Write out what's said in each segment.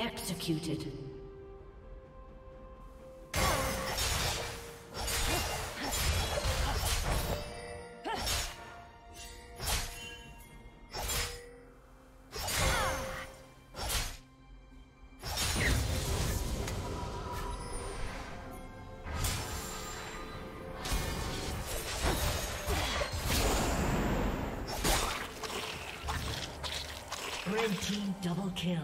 Executed. Red team double kill.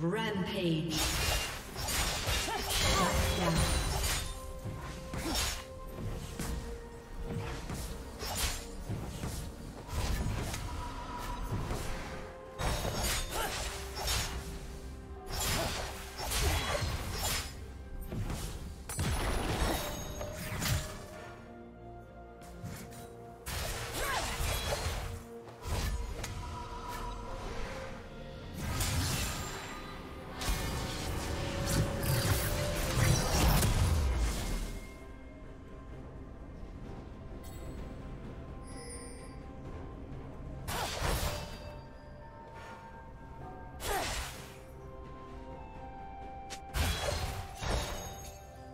Rampage. Shut down.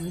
Blue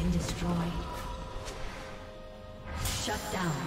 been destroyed. Shut down.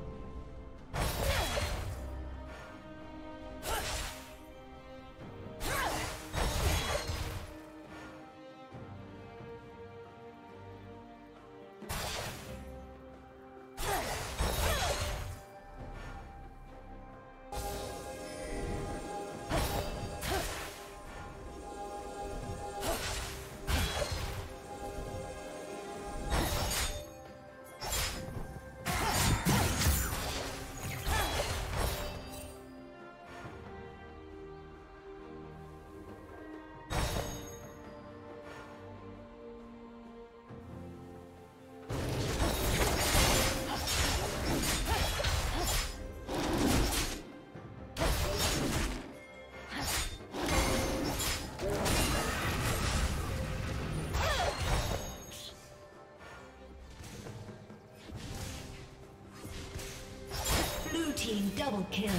Double kill.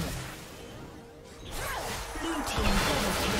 Blue team double kill.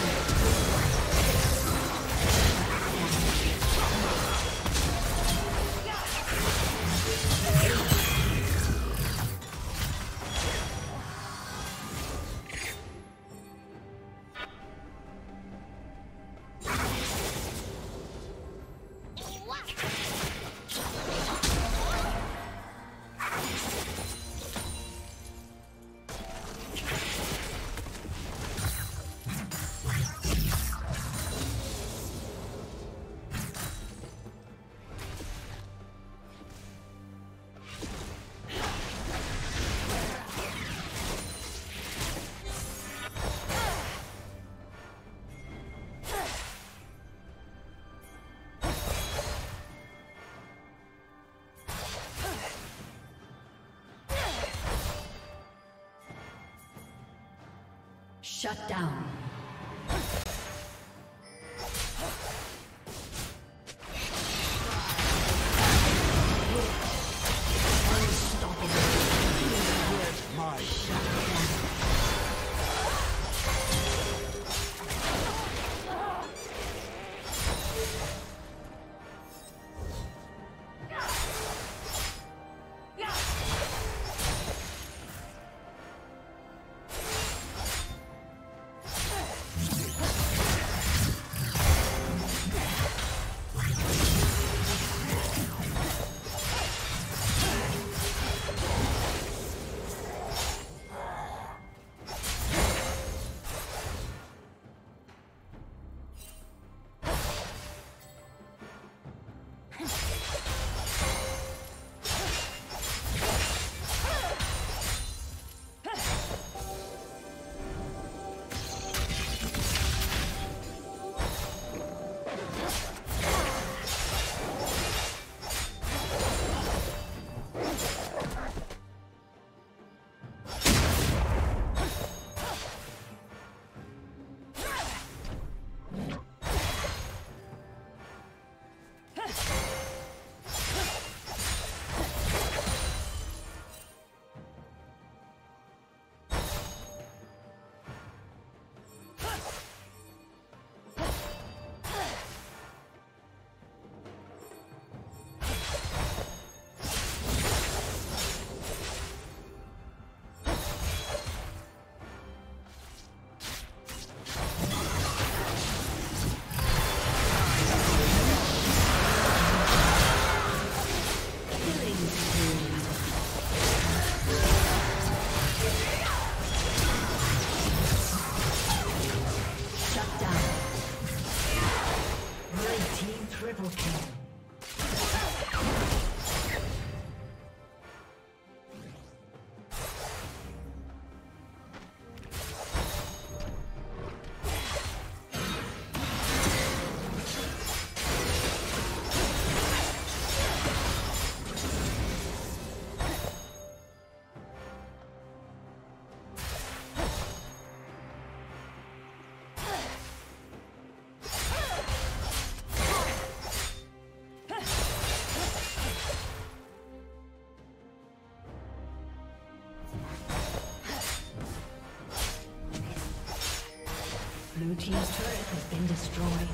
Shut down. Blue team's turret has been destroyed.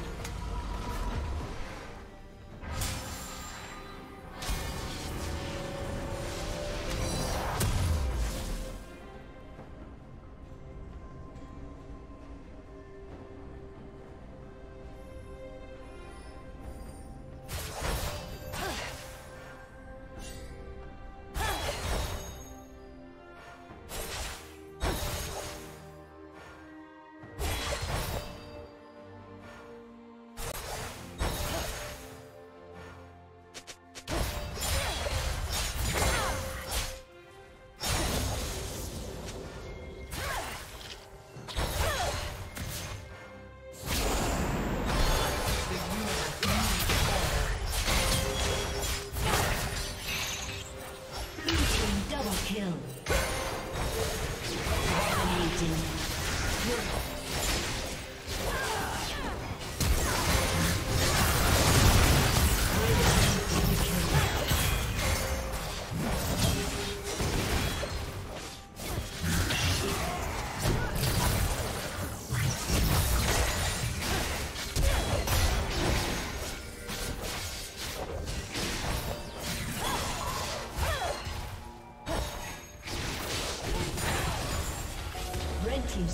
Team's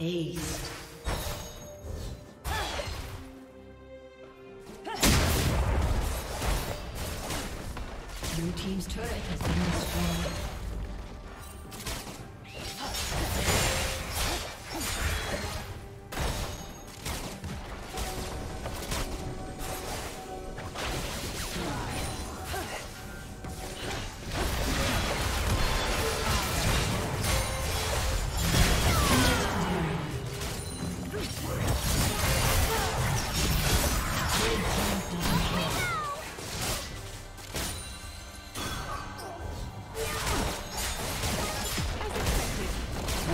Ace. Blue team's turret has been destroyed.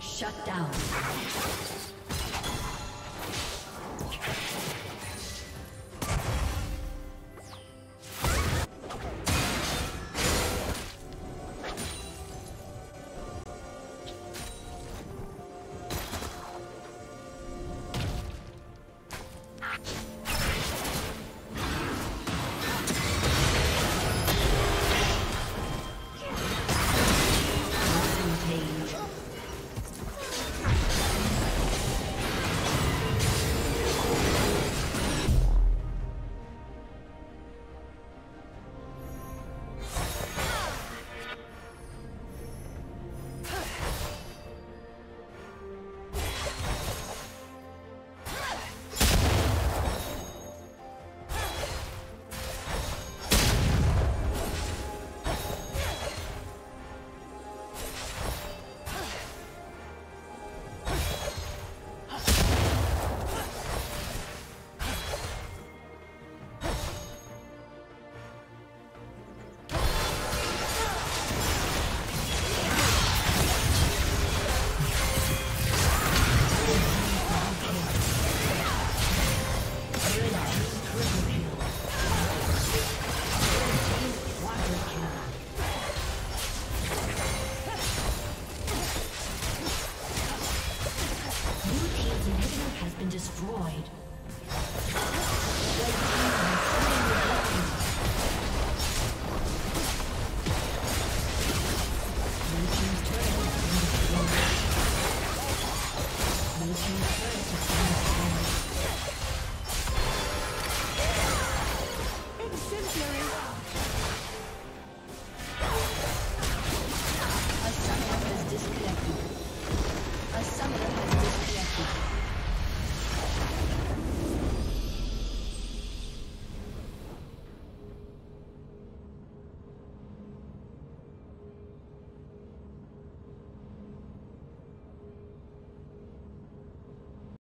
Shut down.